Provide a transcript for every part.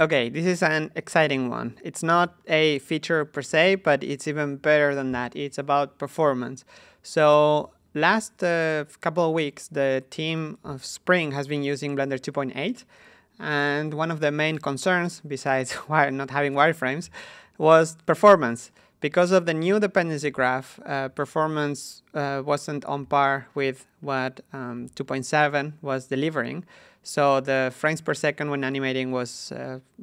Okay, this is an exciting one. It's not a feature per se, but it's even better than that. It's about performance. So last couple of weeks, the team of Spring has been using Blender 2.8. And one of the main concerns, besides not having wireframes, was performance. Because of the new dependency graph, performance wasn't on par with what 2.7 was delivering. So the frames per second when animating was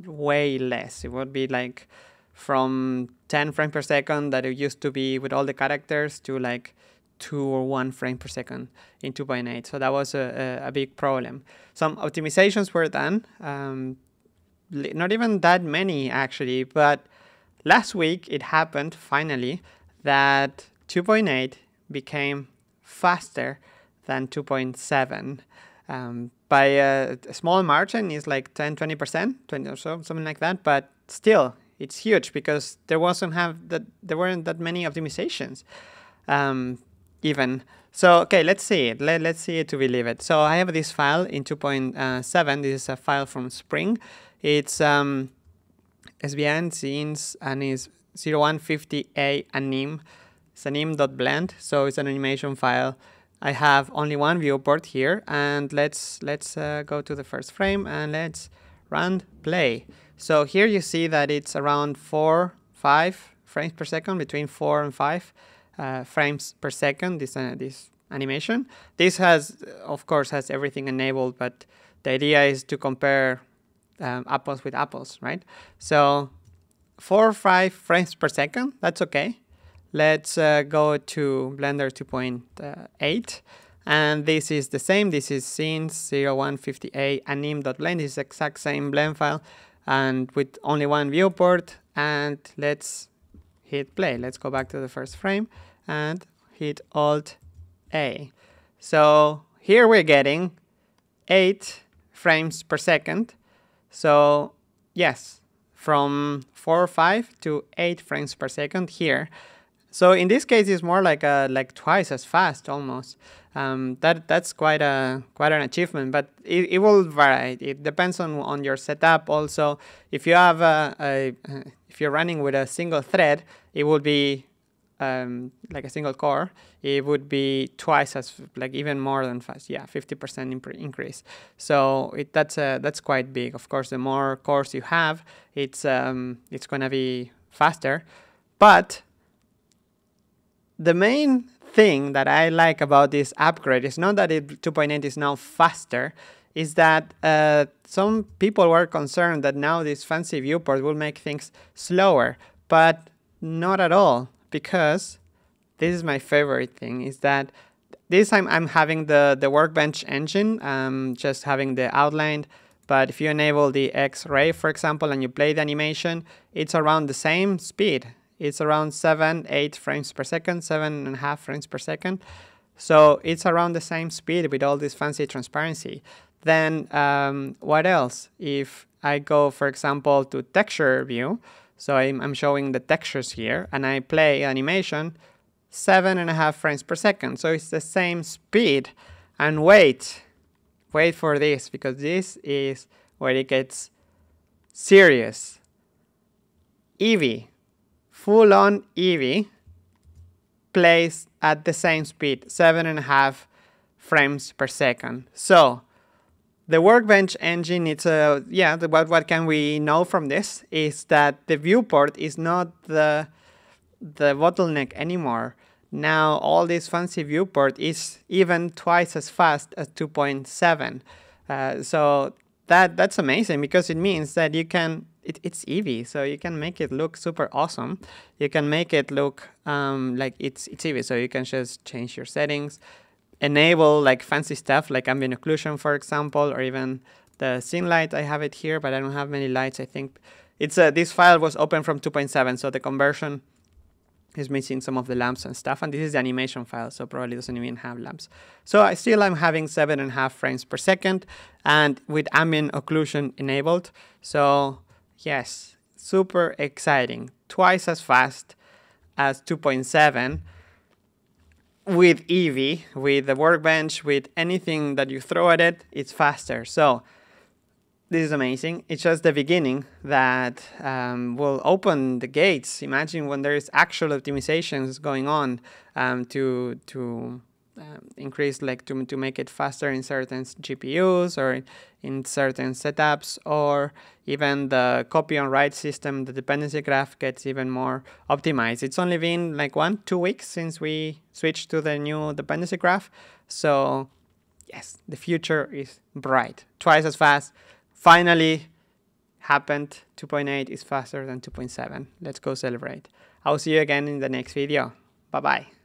way less. It would be like from 10 frames per second that it used to be with all the characters to like 2 or 1 frame per second in 2.8. So that was a big problem. Some optimizations were done, not even that many actually, but last week it happened finally that 2.8 became faster than 2.7 by a small margin. It's like 10–20%, 20 or so, something like that, but still it's huge because there weren't that many optimizations even. So okay, let's see it. Let's see it to believe it. So I have this file in 2.7. This is a file from Spring. It's SVN scenes and is 0150A anim. It's anim.blend, so it's an animation file. I have only one viewport here, and let's go to the first frame and let's run play. So here you see that it's around 4–5 frames per second, between 4 and 5 frames per second. This animation. This has, of course, has everything enabled, but the idea is to compare apples with apples, right? So 4 or 5 frames per second, that's okay. Let's go to Blender 2.8, and this is the same. This is scenes 0150A anim.blend. This is the exact same blend file, and with only one viewport. And let's hit play. Let's go back to the first frame and hit Alt A. So here we're getting 8 frames per second. So yes, from 4 or 5 to 8 frames per second here. So in this case, it's more like twice as fast almost. That's quite an achievement, but it will vary. It depends on your setup. Also, if you have if you're running with a single thread, it would be like a single core. It would be twice as, like, even more than fast. Yeah, 50% increase. So that's quite big. Of course, the more cores you have, it's gonna be faster, but the main thing that I like about this upgrade is not that 2.8 is now faster, is that some people were concerned that now this fancy viewport will make things slower, but not at all, because this is my favorite thing, is that this time I'm having the Workbench engine, just having the outlined. But if you enable the X-ray, for example, and you play the animation, it's around the same speed. It's around 7–8 frames per second, 7.5 frames per second. So it's around the same speed with all this fancy transparency. Then what else? If I go, for example, to texture view, so I'm showing the textures here, and I play animation, 7.5 frames per second. So it's the same speed. And wait for this, because this is where it gets serious. Eevee. Full-on Eevee plays at the same speed, 7.5 frames per second. So the Workbench engine, what can we know from this is that the viewport is not the bottleneck anymore. Now all this fancy viewport is even twice as fast as 2.7. So that's amazing, because it means that you can. It's Eevee, so you can make it look super awesome. You can make it look like it's Eevee, so you can just change your settings, enable like fancy stuff like ambient occlusion, for example, or even the scene light. I have it here, but I don't have many lights. I think it's this file was open from 2.7, so the conversion is missing some of the lamps and stuff. And this is the animation file, so probably doesn't even have lamps. So I'm having 7.5 frames per second, and with ambient occlusion enabled. So yes, super exciting. Twice as fast as 2.7 with Eevee, with the Workbench, with anything that you throw at it, it's faster. So This is amazing. It's just the beginning that will open the gates. Imagine when there's actual optimizations going on to increase, like to make it faster in certain GPUs or in certain setups, or even the copy on write system, the dependency graph gets even more optimized. It's only been like 1-2 weeks since we switched to the new dependency graph. So yes, the future is bright. Twice as fast. Finally happened. 2.8 is faster than 2.7. Let's go celebrate. I'll see you again in the next video. Bye-bye.